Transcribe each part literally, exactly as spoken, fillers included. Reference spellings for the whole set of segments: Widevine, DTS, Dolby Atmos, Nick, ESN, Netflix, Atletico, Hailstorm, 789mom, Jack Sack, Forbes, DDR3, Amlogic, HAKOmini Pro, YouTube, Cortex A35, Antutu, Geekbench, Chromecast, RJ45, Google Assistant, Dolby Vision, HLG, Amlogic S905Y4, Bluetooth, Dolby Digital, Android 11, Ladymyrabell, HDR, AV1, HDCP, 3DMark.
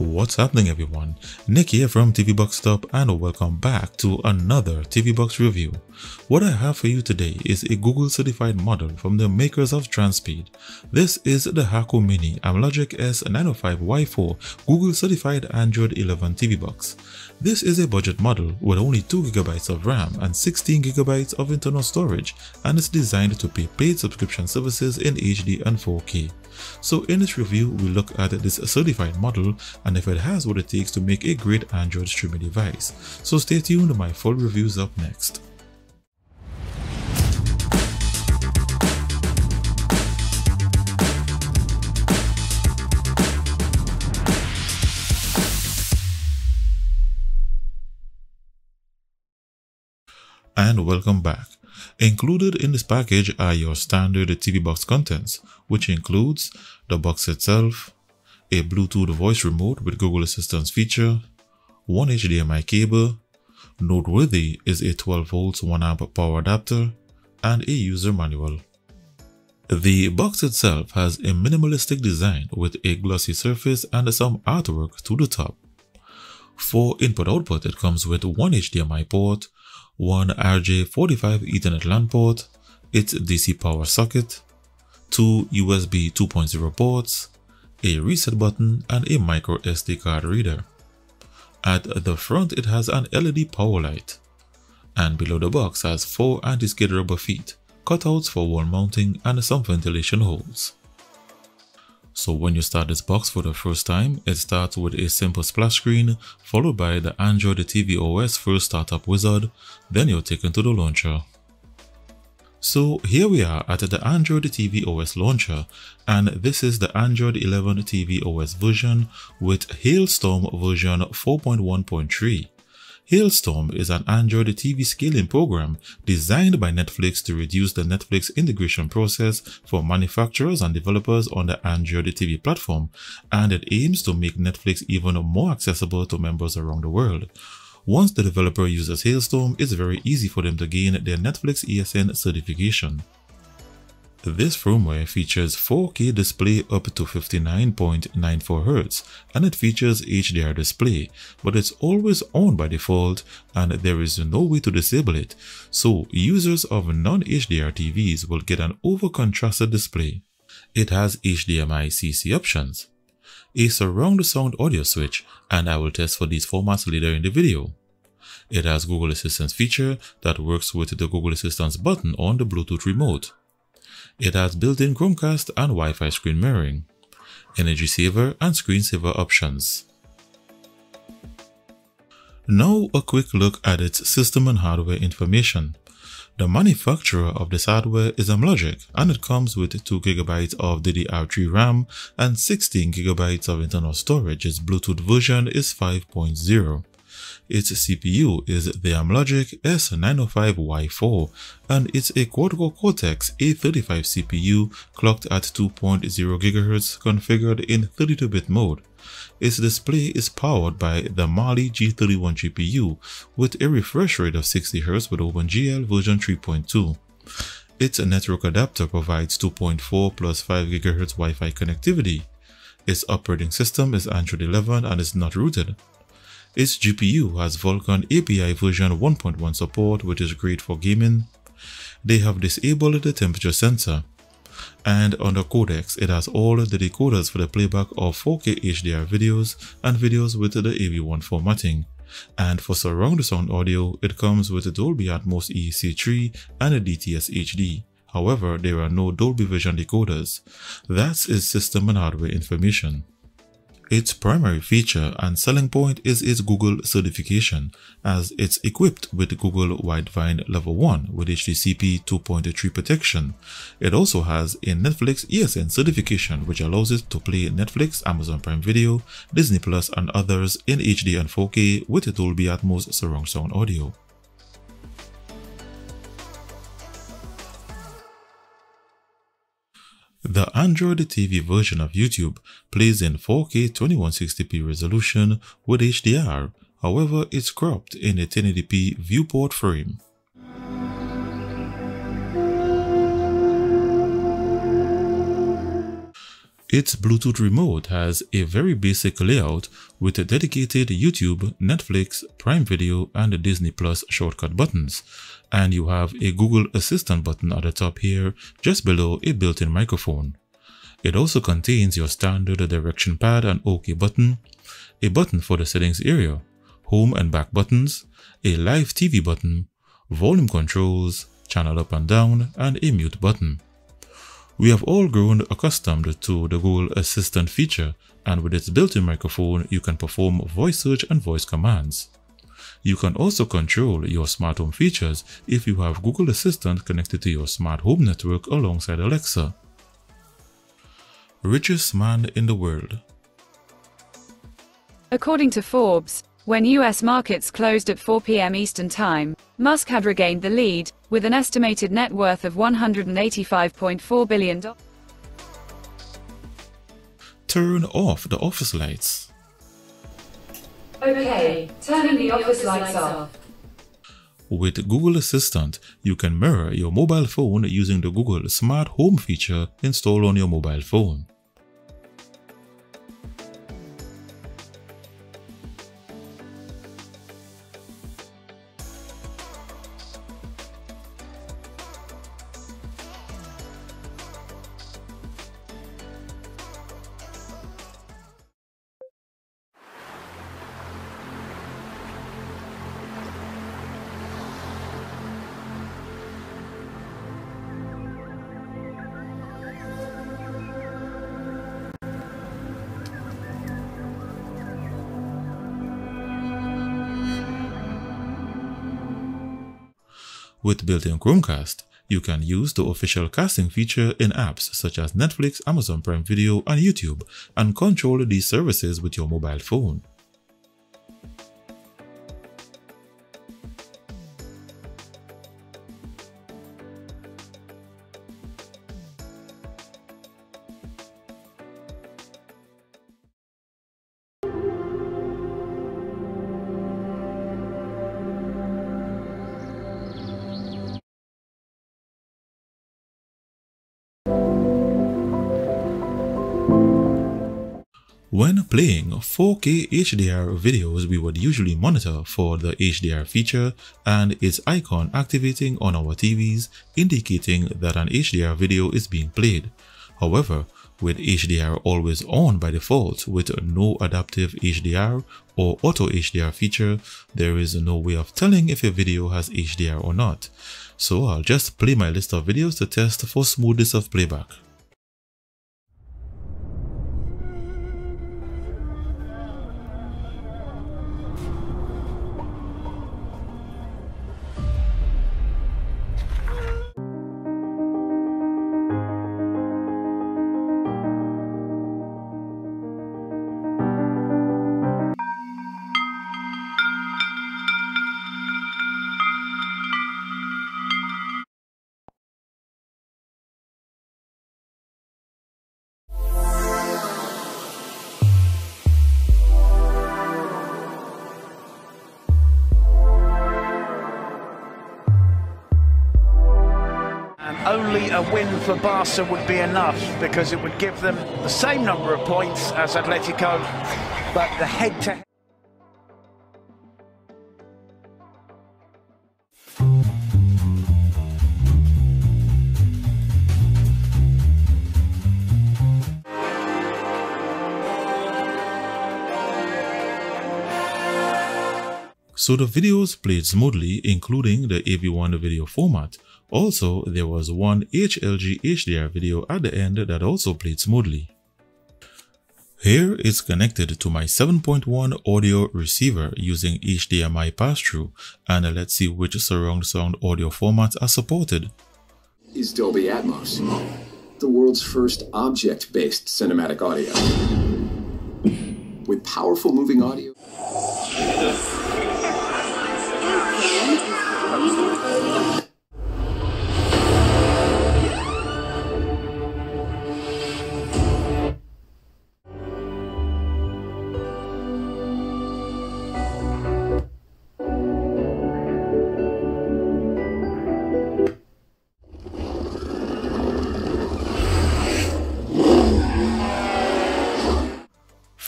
What's happening everyone, Nick here from T V Box Stop and welcome back to another T V Box review. What I have for you today is a Google certified model from the makers of Transpeed. This is the HAKOmini Amlogic S nine oh five Y four Google certified Android eleven T V Box. This is a budget model with only two gigabytes of RAM and sixteen gigabytes of internal storage, and it's designed to pay paid subscription services in H D and four K. So in this review, we look at this certified model and if it has what it takes to make a great Android streaming device. So stay tuned, my full review is up next. And welcome back. Included in this package are your standard T V box contents, which includes the box itself, a Bluetooth voice remote with Google Assistant's feature, one H D M I cable, noteworthy is a twelve volts one amp power adapter, and a user manual. The box itself has a minimalistic design with a glossy surface and some artwork to the top. For input-output, it comes with one H D M I port, one R J forty-five Ethernet LAN port, its D C power socket, two U S B two point oh ports, a reset button, and a micro S D card reader. At the front it has an L E D power light, and below the box has four anti-skid rubber feet, cutouts for wall mounting, and some ventilation holes. So when you start this box for the first time, it starts with a simple splash screen, followed by the Android T V O S first startup wizard, then you're taken to the launcher. So here we are at the Android T V O S launcher, and this is the Android eleven T V O S version with Hailstorm version four point one point three. Hailstorm is an Android T V scaling program designed by Netflix to reduce the Netflix integration process for manufacturers and developers on the Android T V platform, and it aims to make Netflix even more accessible to members around the world. Once the developer uses Hailstorm, it's very easy for them to gain their Netflix E S N certification. This firmware features four K display up to fifty-nine point nine four hertz, and it features H D R display, but it's always on by default and there is no way to disable it, so users of non-H D R T Vs will get an over-contrasted display. It has H D M I C C options, a surround sound audio switch, and I will test for these formats later in the video. It has Google Assistant feature that works with the Google Assistant button on the Bluetooth remote. It has built-in Chromecast and Wi-Fi screen mirroring, energy saver and screen saver options. Now a quick look at its system and hardware information. The manufacturer of this hardware is Amlogic, and it comes with two gigabytes of D D R three RAM and sixteen gigabytes of internal storage. Its Bluetooth version is five point oh. Its C P U is the Amlogic S nine oh five Y four, and it's a quad-core Cortex A thirty-five C P U clocked at two point oh gigahertz configured in thirty-two bit mode. Its display is powered by the Mali G thirty-one G P U with a refresh rate of sixty hertz with OpenGL version three point two. Its network adapter provides two point four plus five gigahertz Wi-Fi connectivity. Its operating system is Android eleven and is not rooted. Its G P U has Vulkan A P I version one point one support, which is great for gaming. They have disabled the temperature sensor. And on the codecs, it has all the decoders for the playback of four K H D R videos and videos with the A V one formatting. And for surround sound audio, it comes with Dolby Atmos E C three and a D T S H D. However, there are no Dolby Vision decoders. That's its system and hardware information. Its primary feature and selling point is its Google certification, as it's equipped with Google Widevine Level one with H D C P two point three protection. It also has a Netflix E S N certification, which allows it to play Netflix, Amazon Prime Video, Disney Plus and others in H D and four K with Dolby Atmos surround sound audio. The Android T V version of YouTube plays in four K twenty-one sixty p resolution with H D R, however it's cropped in a ten eighty p viewport frame. Its Bluetooth remote has a very basic layout with a dedicated YouTube, Netflix, Prime Video and Disney Plus shortcut buttons, and you have a Google Assistant button at the top here just below a built-in microphone. It also contains your standard direction pad and OK button, a button for the settings area, home and back buttons, a live T V button, volume controls, channel up and down and a mute button. We have all grown accustomed to the Google Assistant feature, and with its built-in microphone you can perform voice search and voice commands. You can also control your smart home features if you have Google Assistant connected to your smart home network alongside Alexa. Richest man in the world. According to Forbes, when U S markets closed at four P M Eastern Time, Musk had regained the lead, with an estimated net worth of one hundred eighty-five point four billion dollars. Turn off the office lights. Okay, turning the office lights off. With Google Assistant, you can mirror your mobile phone using the Google Smart Home feature installed on your mobile phone. With built-in Chromecast, you can use the official casting feature in apps such as Netflix, Amazon Prime Video, and YouTube, and control these services with your mobile phone. When playing four K H D R videos, we would usually monitor for the H D R feature and its icon activating on our T Vs, indicating that an H D R video is being played. However, with H D R always on by default with no adaptive H D R or auto H D R feature, there is no way of telling if a video has H D R or not. So I'll just play my list of videos to test for smoothness of playback. Only a win for Barca would be enough, because it would give them the same number of points as Atletico, but the head-to-head. So the videos played smoothly, including the A V one video format. Also, there was one H L G H D R video at the end that also played smoothly. Here it's connected to my seven point one audio receiver using H D M I pass-through, and let's see which surround sound audio formats are supported. Is Dolby Atmos, the world's first object-based cinematic audio, with powerful moving audio.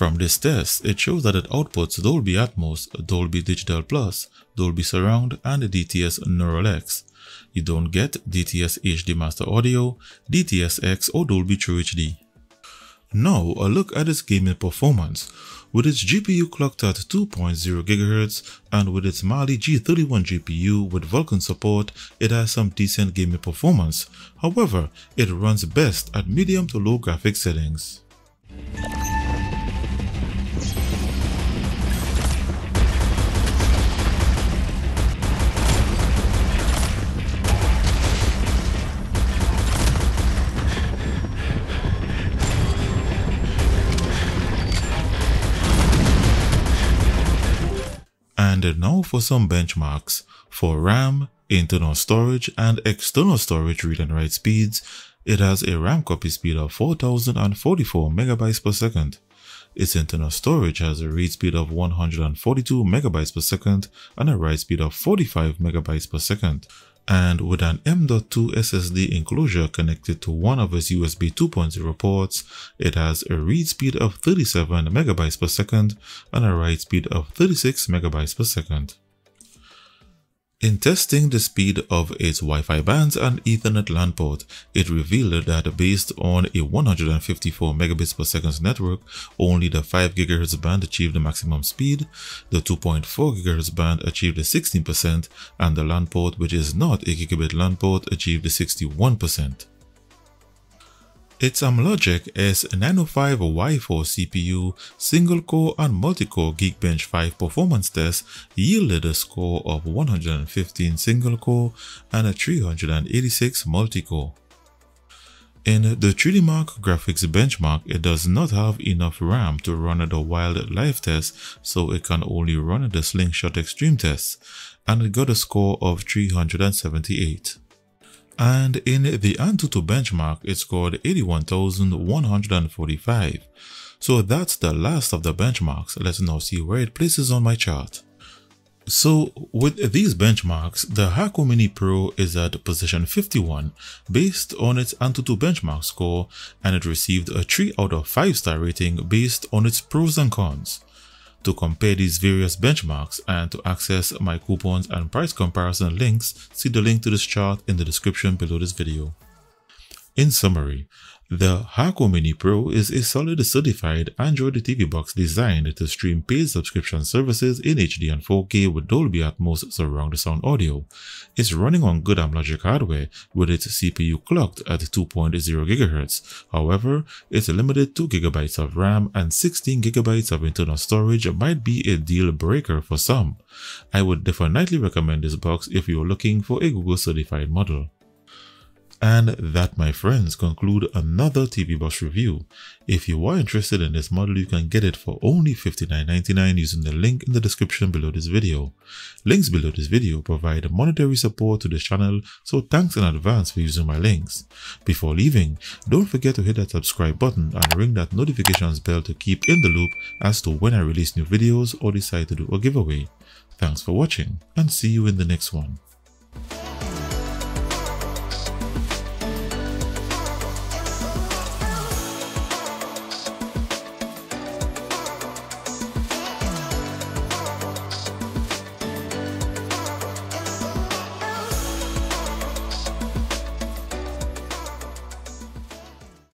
From this test, it shows that it outputs Dolby Atmos, Dolby Digital Plus, Dolby Surround, and D T S Neural X. You don't get D T S H D Master Audio, D T S X, or Dolby True H D. Now, a look at its gaming performance. With its G P U clocked at two point zero gigahertz and with its Mali G thirty-one G P U with Vulkan support, it has some decent gaming performance. However, it runs best at medium to low graphics settings. And now for some benchmarks. For RAM, internal storage, and external storage read and write speeds, it has a RAM copy speed of four thousand forty-four megabytes per second. Its internal storage has a read speed of one hundred forty-two megabytes per second and a write speed of forty-five megabytes per second. And with an M dot two S S D enclosure connected to one of its U S B two point oh ports, it has a read speed of thirty-seven megabytes per second and a write speed of thirty-six megabytes per second. In testing the speed of its Wi-Fi bands and Ethernet LAN port, it revealed that based on a one hundred fifty-four megabits per second network, only the five gigahertz band achieved the maximum speed, the two point four gigahertz band achieved the sixteen percent, and the LAN port, which is not a gigabit LAN port, achieved the sixty-one percent. Its Amlogic S nine oh five Y four C P U, single-core and multi-core Geekbench five performance test yielded a score of one hundred fifteen single-core and a three hundred eighty-six multi-core. In the three D Mark graphics benchmark, it does not have enough RAM to run the Wild Life test, so it can only run the Slingshot Extreme test, and it got a score of three hundred seventy-eight. And in the Antutu benchmark, it scored eighty-one thousand one hundred forty-five. So that's the last of the benchmarks. Let's now see where it places on my chart. So with these benchmarks, the HAKOmini Pro is at position fifty-one based on its Antutu benchmark score, and it received a three out of five star rating based on its pros and cons. To compare these various benchmarks and to access my coupons and price comparison links, see the link to this chart in the description below this video. In summary, the HAKOmini Pro is a solid certified Android T V box designed to stream paid subscription services in H D and four K with Dolby Atmos surround sound audio. It's running on good Amlogic hardware with its C P U clocked at two point zero gigahertz. However, its limited two gigabytes of RAM and sixteen gigabytes of internal storage might be a deal breaker for some. I would definitely recommend this box if you're looking for a Google certified model. And that, my friends, conclude another T V Box review. If you are interested in this model, you can get it for only fifty-nine ninety-nine using the link in the description below this video. Links below this video provide monetary support to this channel, so thanks in advance for using my links. Before leaving, don't forget to hit that subscribe button and ring that notifications bell to keep in the loop as to when I release new videos or decide to do a giveaway. Thanks for watching and see you in the next one.